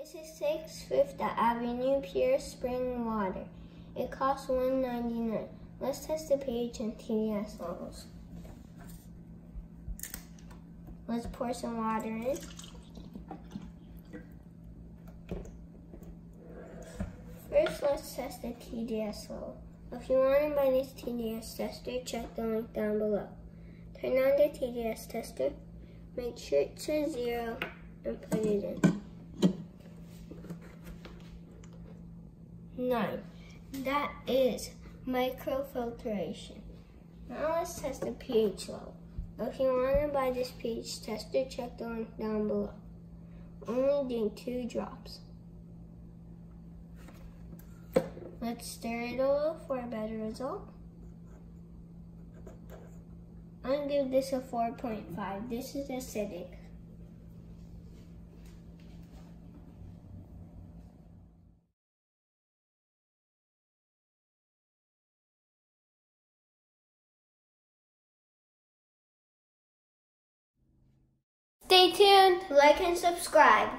This is Saks Fifth Avenue Pure Spring Water. It costs $1.99. Let's test the pH and TDS levels. Let's pour some water in. First, let's test the TDS level. If you want to buy this TDS tester, check the link down below. Turn on the TDS tester, make sure it's at 0, and put it in. 9. That is microfiltration. Now let's test the pH level. If you want to buy this pH tester, check the link down below. Only do 2 drops. Let's stir it a little for a better result. I'll give this a 4.5. This is acidic. Stay tuned, like and subscribe.